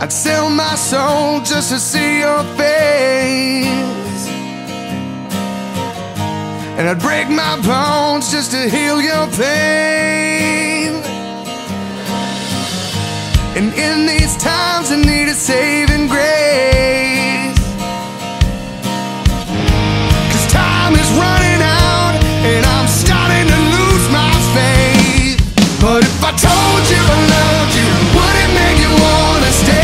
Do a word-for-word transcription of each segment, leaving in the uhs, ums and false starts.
I'd sell my soul just to see your face, and I'd break my bones just to heal your pain. And in these times I need a saving grace, 'cause time is running out and I'm starting to lose my faith. But if I told you I loved you, would it make you wanna stay?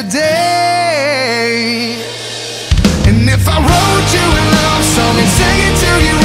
Today, and if I wrote you a love song and sang it to you